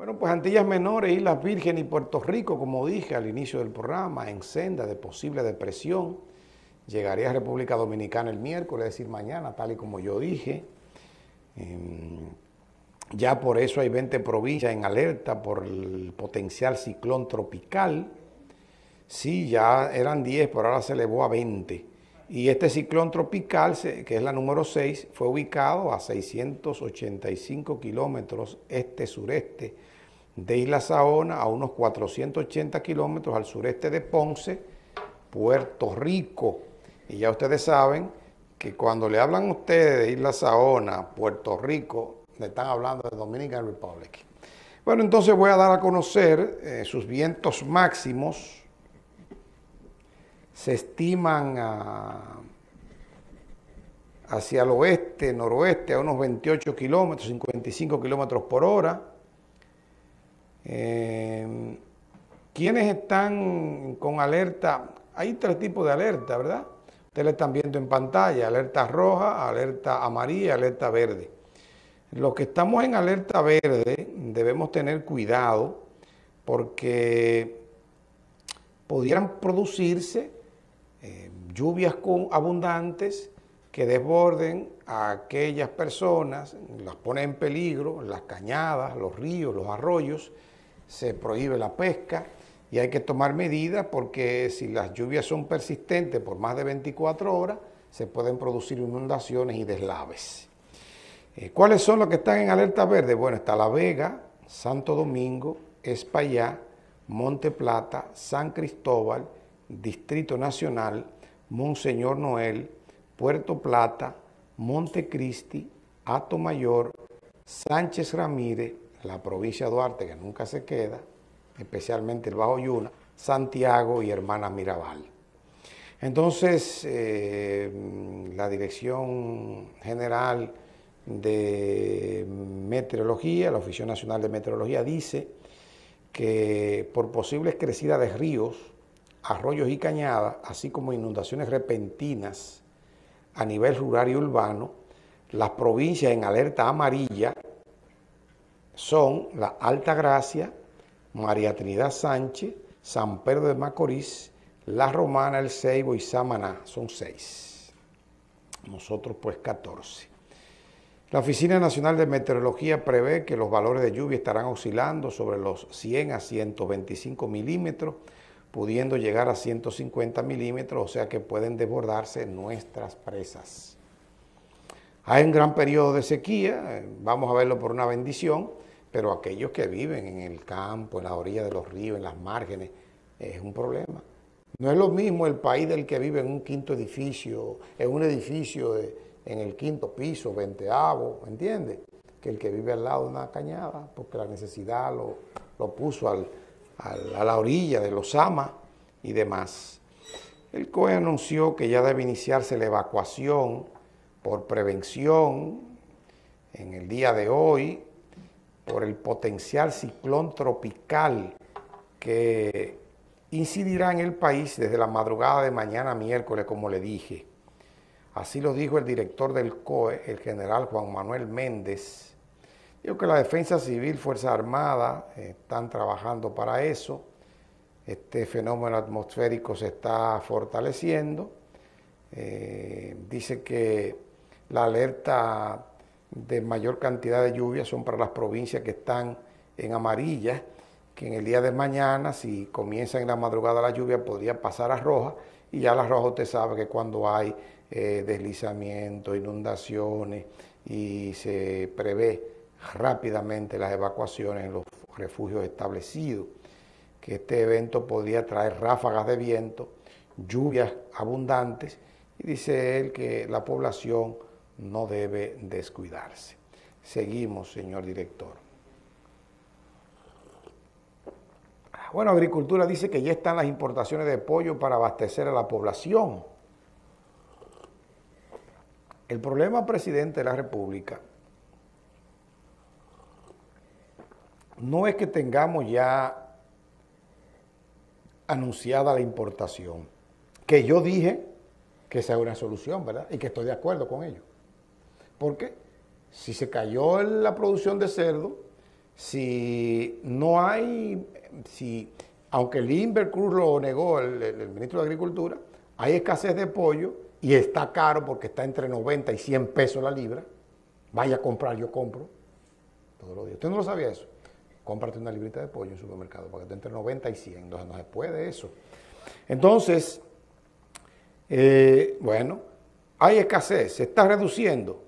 Bueno, pues Antillas Menores, Islas Vírgenes y Puerto Rico, como dije al inicio del programa, en senda de posible depresión. Llegaría a República Dominicana el miércoles, es decir, mañana, tal y como yo dije. Ya por eso hay 20 provincias en alerta por el potencial ciclón tropical. Sí, ya eran 10, pero ahora se elevó a 20. Y este ciclón tropical, que es la número 6, fue ubicado a 685 kilómetros este-sureste de Isla Saona, a unos 480 kilómetros al sureste de Ponce, Puerto Rico. Y ya ustedes saben que cuando le hablan ustedes de Isla Saona, Puerto Rico, le están hablando de Dominican Republic. Bueno, entonces voy a dar a conocer sus vientos máximos. Se estiman hacia el oeste, noroeste, a unos 28 kilómetros, 55 kilómetros por hora. ¿Quiénes están con alerta? Hay tres tipos de alerta, ¿verdad? Ustedes la están viendo en pantalla, alerta roja, alerta amarilla, alerta verde. Los que estamos en alerta verde debemos tener cuidado porque pudieran producirse lluvias abundantes que desborden a aquellas personas, las ponen en peligro, las cañadas, los ríos, los arroyos, se prohíbe la pesca y hay que tomar medidas porque si las lluvias son persistentes por más de 24 horas, se pueden producir inundaciones y deslaves. ¿Cuáles son los que están en alerta verde? Bueno, está La Vega, Santo Domingo, Espaillat, Monte Plata, San Cristóbal, Distrito Nacional, Monseñor Noel, Puerto Plata, Monte Cristi, Hato Mayor, Sánchez Ramírez, la provincia Duarte, que nunca se queda, especialmente el Bajo Yuna, Santiago y Hermanas Mirabal. Entonces, la Dirección General de Meteorología, la Oficina Nacional de Meteorología, dice que por posibles crecidas de ríos, arroyos y cañadas, así como inundaciones repentinas a nivel rural y urbano, las provincias en alerta amarilla son la Altagracia, María Trinidad Sánchez, San Pedro de Macorís, La Romana, El Ceibo y Samaná, son 6. Nosotros pues 14. La Oficina Nacional de Meteorología prevé que los valores de lluvia estarán oscilando sobre los 100 a 125 milímetros, pudiendo llegar a 150 milímetros, o sea que pueden desbordarse nuestras presas. Hay un gran periodo de sequía, vamos a verlo por una bendición, pero aquellos que viven en el campo, en la orilla de los ríos, en las márgenes, es un problema. No es lo mismo el país del que vive en un quinto edificio, en un edificio en el quinto piso, venteavo, ¿entiendes? Que el que vive al lado de una cañada, porque la necesidad lo puso a la orilla de los Amas y demás. El COE anunció que ya debe iniciarse la evacuación por prevención en el día de hoy, por el potencial ciclón tropical que incidirá en el país desde la madrugada de mañana miércoles, como le dije. Así lo dijo el director del COE, el general Juan Manuel Méndez. Digo que la Defensa Civil, Fuerza Armada, están trabajando para eso. Este fenómeno atmosférico se está fortaleciendo. Dice que la alerta de mayor cantidad de lluvias son para las provincias que están en amarilla, que en el día de mañana, si comienza en la madrugada la lluvia, podría pasar a roja, y ya la roja usted sabe que cuando hay deslizamiento, inundaciones y se prevé rápidamente las evacuaciones en los refugios establecidos, que este evento podría traer ráfagas de viento, lluvias abundantes y dice él que la población no debe descuidarse. Seguimos, señor director. Bueno, Agricultura dice que ya están las importaciones de pollo para abastecer a la población. El problema, presidente de la República, no es que tengamos ya anunciada la importación, que yo dije que esa es una solución, ¿verdad? Y que estoy de acuerdo con ello. Porque si se cayó la producción de cerdo, Si no hay, aunque Limber Cruz lo negó, el ministro de Agricultura, hay escasez de pollo y está caro porque está entre 90 y 100 pesos la libra. Vaya a comprar, yo compro todos los días. ¿Usted no lo sabía eso? Cómprate una librita de pollo en el supermercado porque está entre 90 y 100, entonces no se puede eso. Entonces, bueno, hay escasez, se está reduciendo.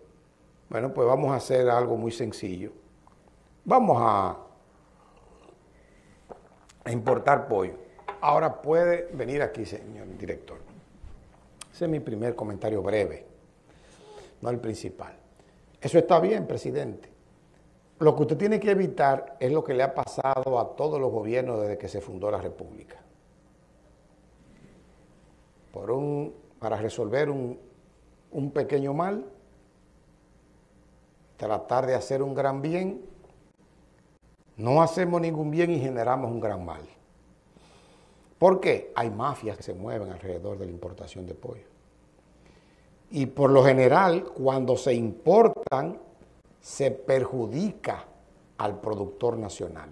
Bueno, pues vamos a hacer algo muy sencillo. Vamos a importar pollo. Ahora puede venir aquí, señor director. Ese es mi primer comentario breve, no el principal. Eso está bien, presidente. Lo que usted tiene que evitar es lo que le ha pasado a todos los gobiernos desde que se fundó la República. Para resolver un pequeño mal, tratar de hacer un gran bien, no hacemos ningún bien y generamos un gran mal. ¿Por qué? Hay mafias que se mueven alrededor de la importación de pollo. Y por lo general, cuando se importan, se perjudica al productor nacional.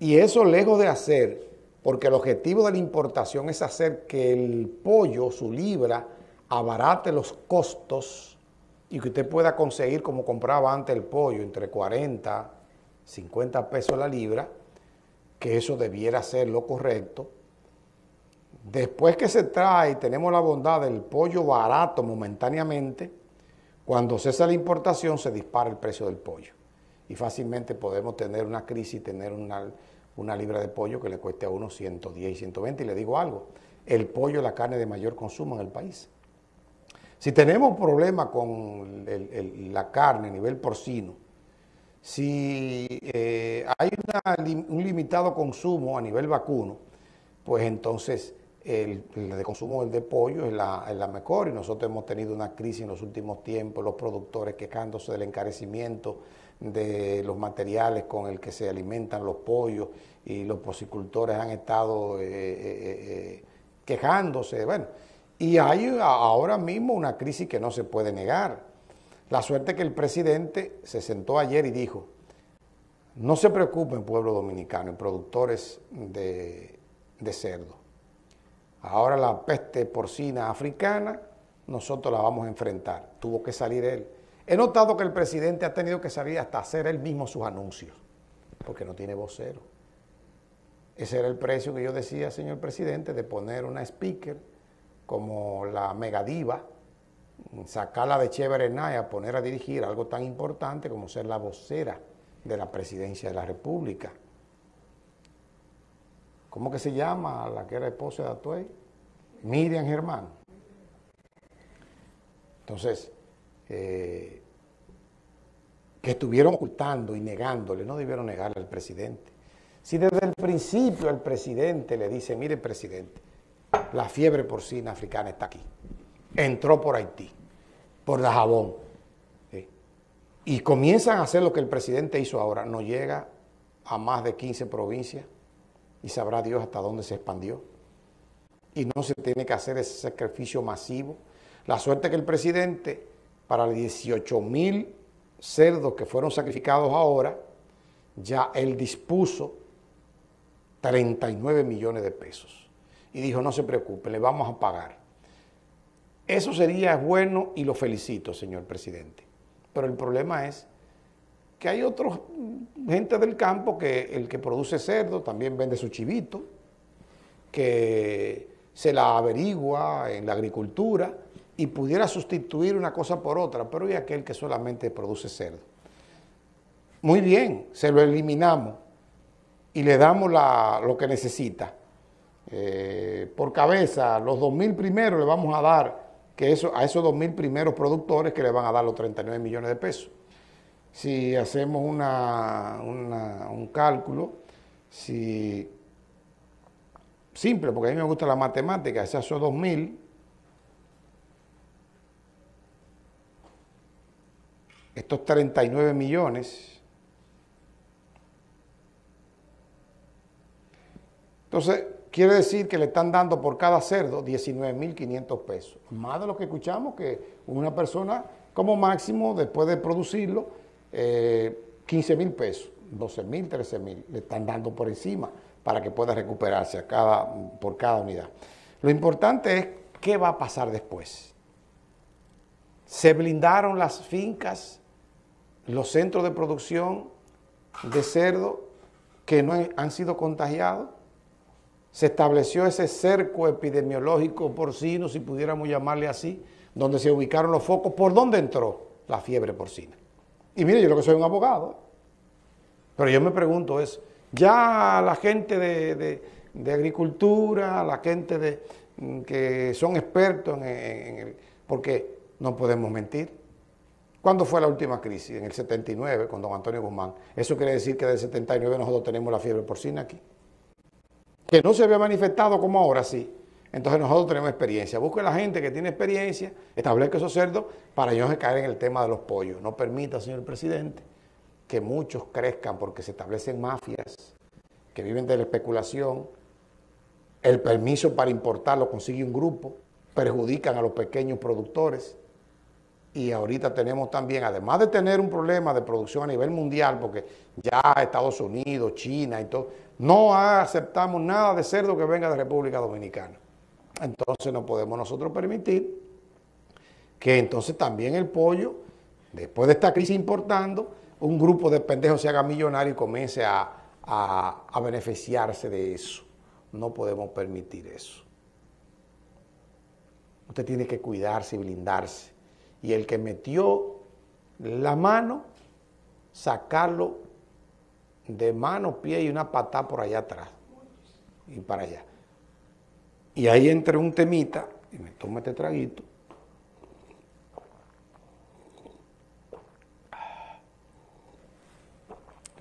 Y eso lejos de hacer, porque el objetivo de la importación es hacer que el pollo, su libra, abarate los costos y que usted pueda conseguir, como compraba antes el pollo, entre 40, 50 pesos la libra, que eso debiera ser lo correcto. Después que se trae, tenemos la bondad del pollo barato momentáneamente, cuando cesa la importación se dispara el precio del pollo y fácilmente podemos tener una crisis y tener una libra de pollo que le cueste a uno 110 y 120. Y le digo algo, el pollo es la carne de mayor consumo en el país. Si tenemos problemas con la carne a nivel porcino, si hay un limitado consumo a nivel vacuno, pues entonces el consumo de pollo es la mejor. Y nosotros hemos tenido una crisis en los últimos tiempos, los productores quejándose del encarecimiento de los materiales con el que se alimentan los pollos y los porcicultores han estado quejándose. Bueno, y hay ahora mismo una crisis que no se puede negar. La suerte que el presidente se sentó ayer y dijo, no se preocupen pueblo dominicano y productores de cerdo. Ahora la peste porcina africana nosotros la vamos a enfrentar. Tuvo que salir él. He notado que el presidente ha tenido que salir hasta hacer él mismo sus anuncios, porque no tiene vocero. Ese era el precio que yo decía, señor presidente, de poner una speaker como la megadiva, sacarla de chévere a poner a dirigir algo tan importante como ser la vocera de la presidencia de la República. ¿Cómo que se llama la que era esposa de Atuey? Miriam Germán. Entonces, que estuvieron ocultando y negándole, no debieron negarle al presidente. Si desde el principio el presidente le dice, mire presidente, la fiebre porcina africana está aquí. Entró por Haití, por Dajabón, ¿sí? Y comienzan a hacer lo que el presidente hizo ahora. No llega a más de 15 provincias y sabrá Dios hasta dónde se expandió. Y no se tiene que hacer ese sacrificio masivo. La suerte que el presidente, para 18.000 cerdos que fueron sacrificados ahora, ya él dispuso 39 millones de pesos. Y dijo, no se preocupe, le vamos a pagar. Eso sería bueno y lo felicito, señor presidente. Pero el problema es que hay otra gente del campo que el que produce cerdo también vende su chivito, que se la averigua en la agricultura y pudiera sustituir una cosa por otra, pero hay aquel que solamente produce cerdo. Muy bien, se lo eliminamos y le damos lo que necesita. Por cabeza, los 2.000 primeros le vamos a dar que a esos 2.000 primeros productores que le van a dar los 39 millones de pesos. Si hacemos un cálculo, simple, porque a mí me gusta la matemática, si esos 2.000 estos 39 millones, entonces quiere decir que le están dando por cada cerdo 19.500 pesos, más de lo que escuchamos que una persona como máximo después de producirlo 15,000 pesos, 12,000, 13,000, le están dando por encima para que pueda recuperarse por cada unidad. Lo importante es qué va a pasar después. Se blindaron las fincas, los centros de producción de cerdo que no han sido contagiados. Se estableció ese cerco epidemiológico porcino, si pudiéramos llamarle así, donde se ubicaron los focos. ¿Por dónde entró la fiebre porcina? Y mire, yo lo que soy un abogado, pero yo me pregunto es, ya la gente de agricultura, la gente que son expertos en porque no podemos mentir. ¿Cuándo fue la última crisis? En el 79, con don Antonio Guzmán. Eso quiere decir que del 79 nosotros tenemos la fiebre porcina aquí, que no se había manifestado como ahora sí. Entonces nosotros tenemos experiencia. Busque la gente que tiene experiencia, establezca esos cerdos para ellos caer en el tema de los pollos. No permita, señor presidente, que muchos crezcan porque se establecen mafias que viven de la especulación. El permiso para importar lo consigue un grupo, perjudican a los pequeños productores. Y ahorita tenemos también, además de tener un problema de producción a nivel mundial, porque ya Estados Unidos, China y todo, no aceptamos nada de cerdo que venga de República Dominicana. Entonces no podemos nosotros permitir que entonces también el pollo, después de esta crisis importando, un grupo de pendejos se haga millonario y comience a beneficiarse de eso. No podemos permitir eso. Usted tiene que cuidarse y blindarse. Y el que metió la mano, sacarlo de mano, pie y una patada por allá atrás y para allá. Y ahí entra un temita, y me tomo este traguito.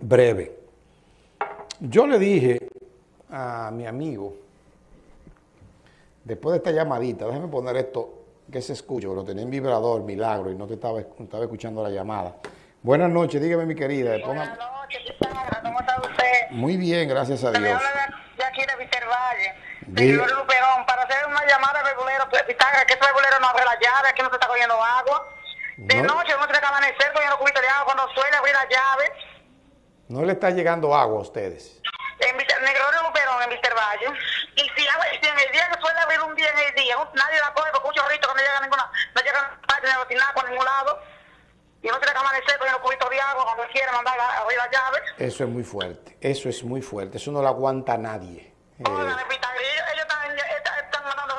Breve. Yo le dije a mi amigo, después de esta llamadita, déjame poner esto que se escucha, lo tenía en vibrador, milagro, y no te estaba escuchando la llamada. Buenas noches, dígame mi querida. Sí, buenas noches, ¿cómo está usted? Muy bien, gracias a Dios. Me habla de aquí de Víctor Valle. Señor Luperón, para hacer una llamada al regulero, que este regulero no abre la llave, aquí no se está cogiendo agua. De noche no se está amanecer cogiendo cubito de agua, cuando suele abrir la llave. ¿No le está llegando agua a ustedes? En Negro de Luperón, en Víctor Valle. Y si en el día que suele abrir un día en el día, nadie la coge porque un chorrito que no llega a ninguna, no llega a ninguna por ningún lado. Y no se está amanecer cogiendo cubito de agua cuando quiera mandar a abrir la llave. Eso es muy fuerte, eso es muy fuerte, eso no lo aguanta nadie. Ellos están mandando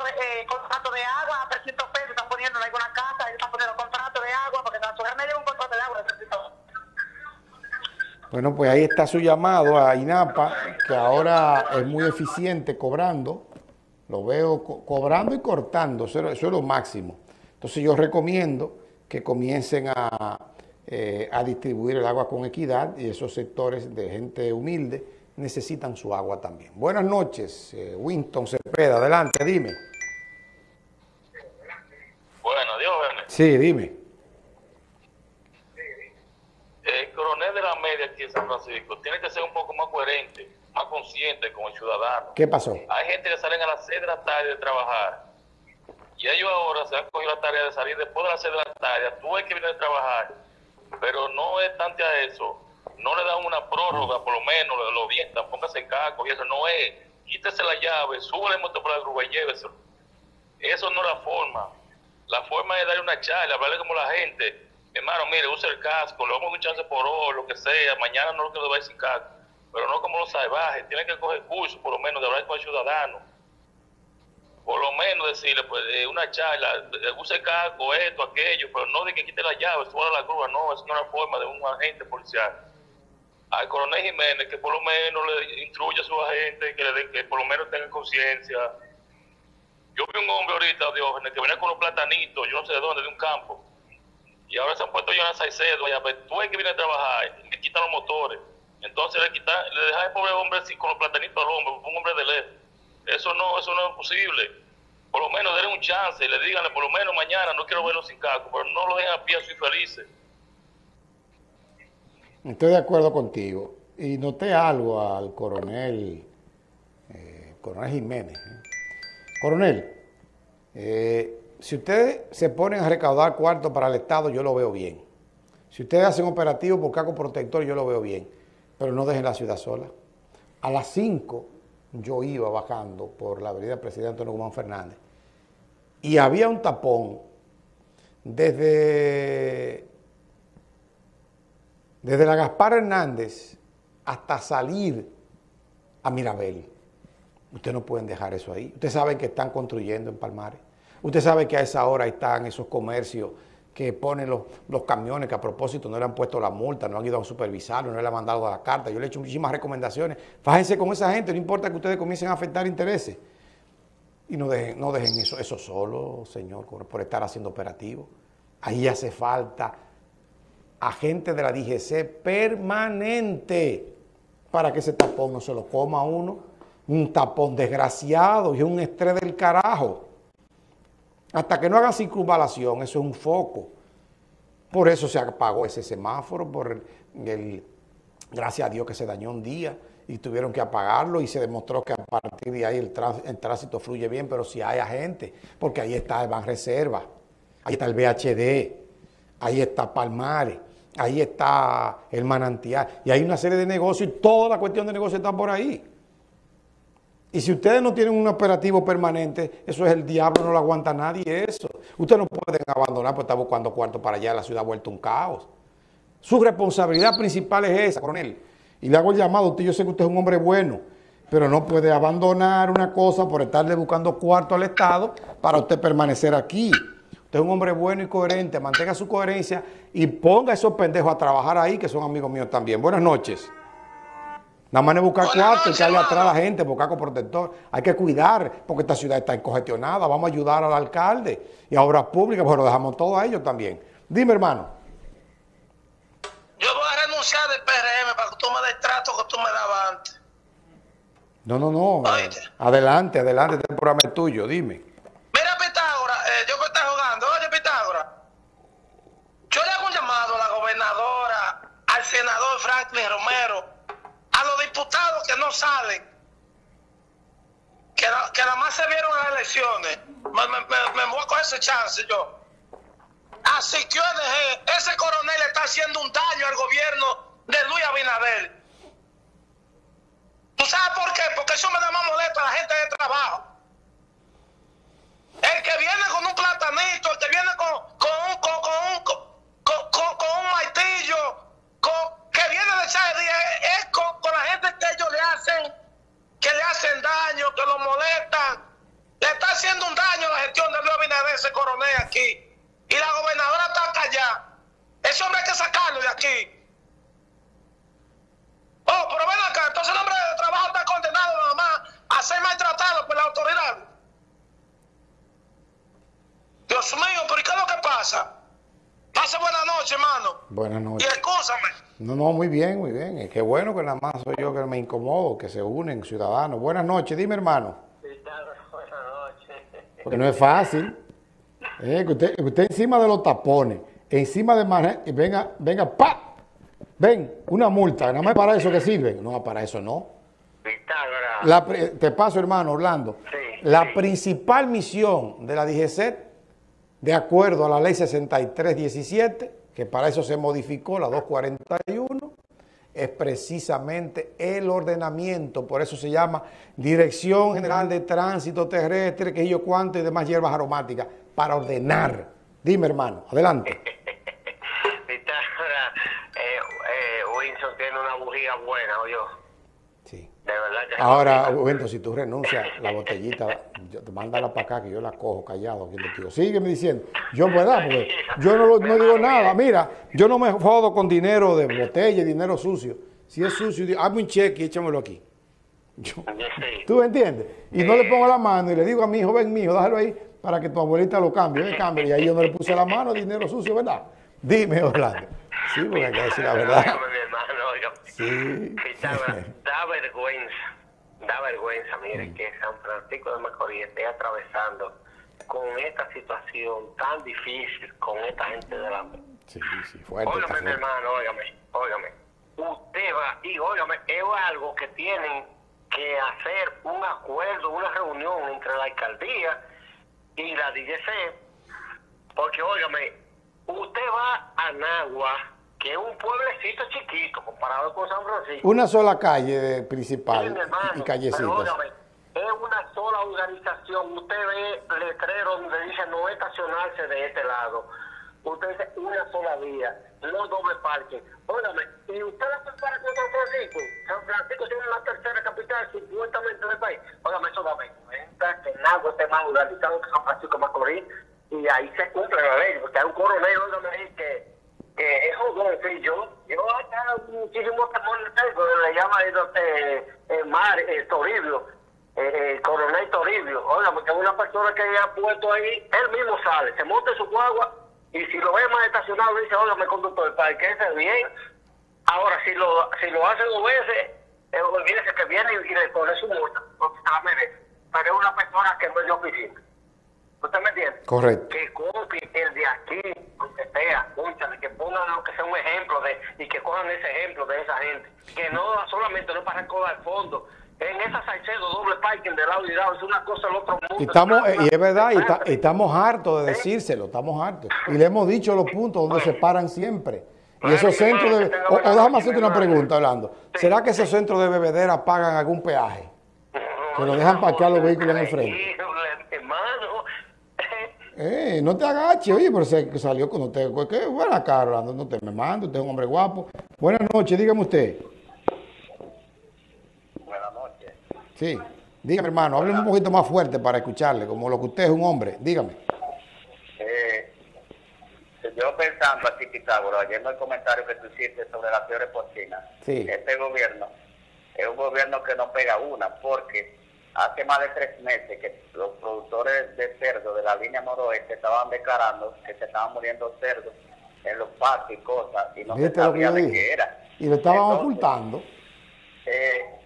contratos de agua a 300 pesos, están poniendo en alguna casa, ellos están poniendo contratos de agua, porque su remedio un contrato de agua de 300 pesos. Bueno, pues ahí está su llamado a INAPA, que ahora es muy eficiente cobrando, lo veo cobrando y cortando, eso es lo máximo. Entonces yo recomiendo que comiencen a distribuir el agua con equidad y esos sectores de gente humilde necesitan su agua también. Buenas noches, Winston Cepeda, adelante, dime. Bueno, Dios bendiga. Sí, dime. El coronel de la media aquí en San Francisco tiene que ser un poco más coherente, más consciente con el ciudadano. ¿Qué pasó? Hay gente que salen a las 6 de la tarde de trabajar y ellos ahora se han cogido la tarea de salir después de las 6 de la tarde. Tú hay que venir a trabajar, pero no es tanto a eso. No le dan una prórroga, por lo menos, lo vientan, póngase en casco y eso no es. Quítese la llave, súbale el motor por la grúa y lléveselo. Eso no es la forma. La forma es darle una charla, hablarle como la gente. Hermano, mire, usa el casco, le vamos a dar un chance por hoy, lo que sea. Mañana no lo que le va a decir casco, pero no como los salvajes. Tienen que coger curso, por lo menos, de hablar con el ciudadano. Por lo menos decirle, pues, una charla, use casco, esto, aquello, pero no de que quite la llave, suba la grúa. No, eso no es la forma de un agente policial. Al coronel Jiménez, que por lo menos le instruya a su agente, que por lo menos tenga conciencia. Yo vi un hombre ahorita, Diógenes, que venía con unos platanitos, yo no sé de dónde, de un campo. Y ahora se han puesto yo en Saicedo, ya ves, tú es que viene a trabajar, le quitan los motores. Entonces le deja al pobre hombre así, con los platanitos al hombre, un hombre de ley. Eso no es posible. Por lo menos denle un chance y le díganle, por lo menos mañana, no quiero verlo sin casco, pero no lo dejen a pie, soy feliz. Estoy de acuerdo contigo. Y noté algo al coronel Jiménez. Coronel, si ustedes se ponen a recaudar cuarto para el Estado, yo lo veo bien. Si ustedes hacen operativo por casco protector, yo lo veo bien, pero no dejen la ciudad sola. A las 5 yo iba bajando por la avenida Presidente Antonio Guzmán Fernández y había un tapón desde la Gaspar Hernández hasta salir a Mirabel. Ustedes no pueden dejar eso ahí. Ustedes saben que están construyendo en Palmares. Ustedes saben que a esa hora están esos comercios que ponen los camiones, que a propósito no le han puesto la multa, no han ido a supervisarlo, no le han mandado la carta. Yo le he hecho muchísimas recomendaciones. Fájense con esa gente, no importa que ustedes comiencen a afectar intereses. Y no dejen eso solo, señor, por estar haciendo operativo. Ahí hace falta agentes de la DGC permanente para que ese tapón no se lo coma uno. Un tapón desgraciado y un estrés del carajo. Hasta que no hagan circunvalación, eso es un foco. Por eso se apagó ese semáforo, gracias a Dios que se dañó un día y tuvieron que apagarlo y se demostró que a partir de ahí el tránsito fluye bien, pero si hay agentes, porque ahí está el Banreserva, ahí está el BHD, ahí está Palmares, ahí está el Manantial, y hay una serie de negocios y toda la cuestión de negocios está por ahí. Y si ustedes no tienen un operativo permanente, eso es el diablo, no lo aguanta nadie eso. Ustedes no pueden abandonar porque están buscando cuarto para allá, la ciudad ha vuelto un caos. Su responsabilidad principal es esa, coronel. Y le hago el llamado, yo sé que usted es un hombre bueno, pero no puede abandonar una cosa por estarle buscando cuarto al Estado para usted permanecer aquí. Usted es un hombre bueno y coherente, mantenga su coherencia y ponga a esos pendejos a trabajar ahí, que son amigos míos también. Buenas noches. Nada más es buscar cuarto y que haya atrás la gente, buscar con protector. Hay que cuidar, porque esta ciudad está encogestionada. Vamos a ayudar al alcalde y a obras públicas, pero lo dejamos todo a ellos también. Dime, hermano. Yo voy a renunciar del PRM para que tú me des el trato que tú me dabas antes. No. ¿Oíste? Adelante, este programa es tuyo, dime. Mira, Pitágoras, yo que está jugando. Oye, Pitágoras, yo le hago un llamado a la gobernadora, al senador Franklin Romero, a los diputados que no salen, que nada más se vieron las elecciones. Me voy a coger ese chance yo. Así que ONG, ese coronel está haciendo un daño al gobierno de Luis Abinader. ¿Tú sabes por qué? Porque eso me da más molesta a la gente de trabajo. El que viene con un platanito, el que viene con un martillo, que viene de echar es con la gente que ellos le hacen daño, que lo molestan. Le está haciendo un daño a la gestión de Luis Abinader, ese coronel aquí. Y la gobernadora está callada. Ese hombre hay que sacarlo de aquí. Oh, pero ven acá, entonces el hombre de trabajo está condenado nada más a ser maltratado por la autoridad. Dios mío, pero ¿qué es lo que pasa? Pase buenas noches, hermano. Buenas noches. Y excúsame. No, muy bien. Es que bueno que nada más soy yo que me incomodo, que se unen ciudadanos. Buenas noches, dime, hermano. Buenas noches. Porque no es fácil. Usted encima de los tapones, encima de más, venga, ¡pa! Ven, una multa, nada más para eso que sirve. No, para eso no. Te paso, hermano, Orlando. Sí, la principal misión de la DGC, de acuerdo a la ley 6317, que para eso se modificó la 241, es precisamente el ordenamiento, por eso se llama Dirección General de Tránsito Terrestre, que yo cuánto y demás hierbas aromáticas, para ordenar. Dime, hermano, adelante. Winston tiene una bujía buena, ¿o yo? Sí. De verdad que ahora, Winston, si tú renuncias, la botellita, mándala para acá que yo la cojo callado. Sígueme diciendo. Yo, ¿verdad? Porque yo no digo nada. Mira, yo no me jodo con dinero de botella, dinero sucio. Si es sucio, hazme un cheque y échamelo aquí. ¿Tú me entiendes? Y no le pongo la mano y le digo a mi hijo, ven, mijo, déjalo ahí para que tu abuelita lo cambie. Y ahí yo no le puse la mano, dinero sucio, ¿verdad? Dime, Orlando. Sí, porque hay que decir la verdad. Sí. Da vergüenza, mire, que San Francisco de Macorís esté atravesando con esta situación tan difícil, con esta gente delante. Sí, fuerte. Óigame, mi hermano, óigame. Usted va, y óigame, es algo que tienen que hacer un acuerdo, una reunión entre la alcaldía y la DGC, porque óigame, usted va a Nagua, que es un pueblecito chiquito comparado con San Francisco. Una sola calle principal, sí, hermano, y callecitas. Óigame, es una sola organización. Usted ve letreros donde dice no estacionarse de este lado. Usted dice una sola vía, no doble parque. Óigame, ¿y usted la compara con San Francisco? San Francisco tiene la tercera capital supuestamente del país. Óigame, eso da cuenta que en algo esté más organizado que San Francisco de Macorís. Y ahí se cumple la ley, porque hay un coronel, óigame, que es jodón, sí, yo acá muchísimo temor en el cerco, le llama Toribio, coronel Toribio, oiga, porque es una persona que ha puesto ahí, él mismo sale, se monta en su guagua, y si lo ve más estacionado, dice, oiga, me conductor, para que esté bien. Ahora, si lo hace dos veces, olvídese que viene y le pone su multa, porque se la merece, pero es una persona que no es de oficina. ¿Usted me entiende? Correcto. Que copie el de aquí, aunque sea, escúchale, que pongan aunque sea un ejemplo de, y que cojan ese ejemplo de esa gente. Que no solamente no para recordar fondo. En esa Salcedo, doble parking de lado y lado, es una cosa del otro mundo. Y es verdad, estamos hartos de decírselo, estamos hartos. Y le hemos dicho los puntos donde se paran siempre. Y esos centros de... O déjame hacerte una pregunta, Orlando. ¿Será que esos centros de bebedera pagan algún peaje? Que lo dejan parquear los vehículos en el frente. No te agaches, oye, pero se salió con usted. ¿Qué? Buena cara, Orlando, no te me mando, usted es un hombre guapo. Buenas noches, dígame usted. Buenas noches. Sí, dígame, hermano, hábleme un poquito más fuerte para escucharle, como lo que usted es un hombre, dígame. Yo pensando así, Pitágoras, oyendo el comentario que tú hiciste sobre las peores porcinas, sí. Este gobierno es un gobierno que no pega una, porque... Hace más de 3 meses que los productores de cerdo de la línea Noroeste estaban declarando que se estaban muriendo cerdos en los pastos y cosas, y no se sabía de qué era. Y lo estaban ocultando.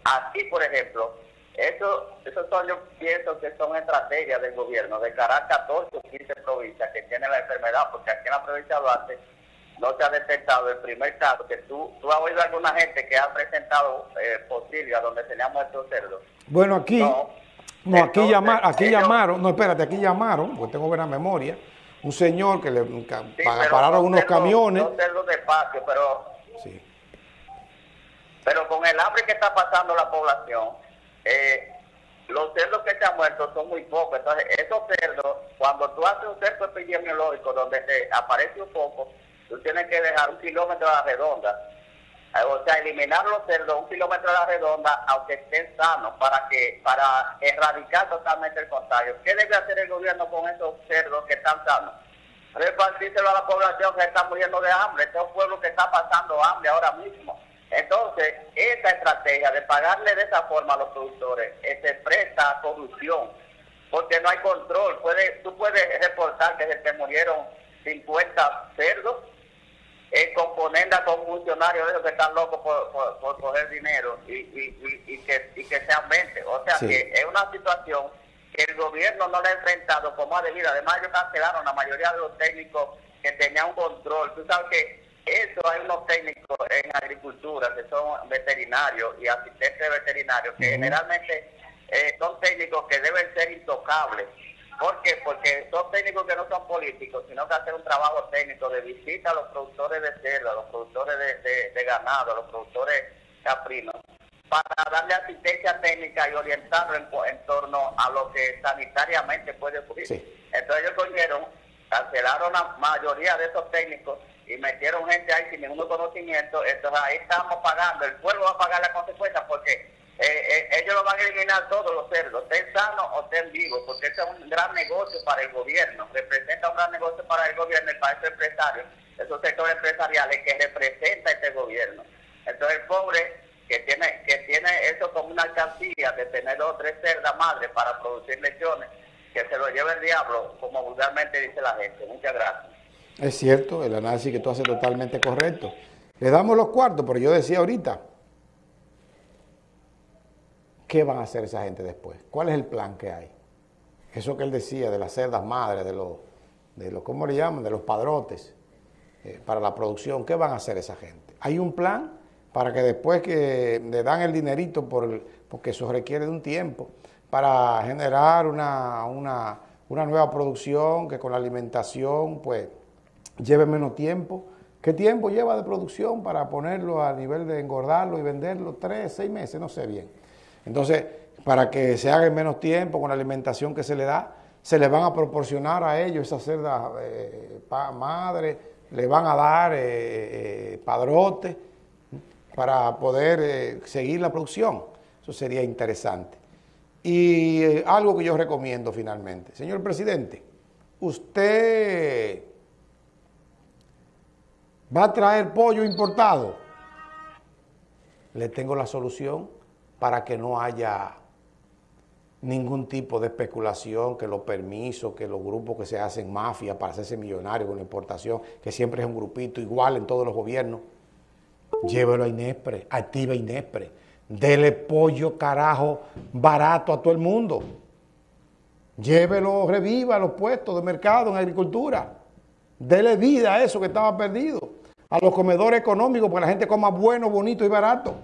Así, por ejemplo, esos son, yo pienso que son estrategias del gobierno, declarar 14 o 15 provincias que tienen la enfermedad, porque aquí en la provincia de Duarte no se ha detectado el primer caso. Que tú has oído a alguna gente que ha presentado posibilidad donde se le ha muerto cerdo. Bueno, aquí no, entonces, aquí llamaron, no, espérate, aquí llamaron, porque tengo buena memoria, un señor que le pararon unos camiones. No cerdo de patio, pero sí. Pero con el hambre que está pasando la población, los cerdos que se han muerto son muy pocos. Entonces, esos cerdos, cuando tú haces un cerco epidemiológico donde se aparece un poco, tú tienes que dejar 1 kilómetro a la redonda, o sea, eliminar los cerdos 1 kilómetro a la redonda, aunque estén sanos, para erradicar totalmente el contagio. ¿Qué debe hacer el gobierno con esos cerdos que están sanos? Repartírselo a la población que está muriendo de hambre. Este es un pueblo que está pasando hambre ahora mismo. Entonces, esa estrategia de pagarle de esa forma a los productores se presta a corrupción, porque no hay control. Tú puedes reportar que se te murieron 50 cerdos, componerla con funcionarios de los que están locos por coger dinero y que sean 20. O sea, sí, que es una situación que el gobierno no la ha enfrentado como ha debido. Además, ellos cancelaron la mayoría de los técnicos que tenían un control. Tú sabes que eso, hay unos técnicos en agricultura que son veterinarios y asistentes veterinarios que generalmente son técnicos que deben ser intocables. ¿Por qué? Porque son técnicos que no son políticos, sino que hacen un trabajo técnico de visita a los productores de cerdo, a los productores de ganado, a los productores caprinos, para darle asistencia técnica y orientarlo en torno a lo que sanitariamente puede ocurrir. Sí. Entonces ellos cogieron, cancelaron la mayoría de esos técnicos y metieron gente ahí sin ningún conocimiento. Entonces ahí estamos pagando, el pueblo va a pagar las consecuencias porque... ellos lo van a eliminar todos los cerdos, estén sanos o estén vivos, porque este es un gran negocio para el gobierno, representa un gran negocio para el gobierno y para esos empresarios, esos sectores empresariales que representa este gobierno. Entonces el pobre que tiene eso como una alcancía de tener 2 o 3 cerdas madres para producir lechones, que se lo lleve el diablo, como vulgarmente dice la gente. Muchas gracias. Es cierto, el análisis que tú haces es totalmente correcto. Le damos los cuartos, pero yo decía ahorita, ¿qué van a hacer esa gente después? ¿Cuál es el plan que hay? Eso que él decía de las cerdas madres, de los ¿cómo le llaman? De los padrotes para la producción. ¿Qué van a hacer esa gente? ¿Hay un plan para que después que le dan el dinerito, porque eso requiere de un tiempo, para generar una nueva producción que con la alimentación pues lleve menos tiempo, ¿Qué tiempo lleva de producción para ponerlo a nivel de engordarlo y venderlo? 3, 6 meses, no sé bien. Entonces, para que se haga en menos tiempo, con la alimentación que se le da, se les van a proporcionar a ellos esas cerdas madre, le van a dar padrotes para poder seguir la producción. Eso sería interesante. Y algo que yo recomiendo finalmente. Señor presidente, usted va a traer pollo importado. Le tengo la solución para que no haya ningún tipo de especulación, que los permisos, que los grupos que se hacen mafia para hacerse millonarios con la importación, que siempre es un grupito igual en todos los gobiernos. Llévelo a Inespre, activa Inespre, dele pollo carajo barato a todo el mundo. Llévelo, reviva los puestos de mercado en agricultura. Dele vida a eso que estaba perdido. A los comedores económicos, porque la gente coma bueno, bonito y barato.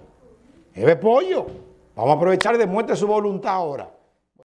Lleve pollo. Vamos a aprovechar y demuestre su voluntad ahora.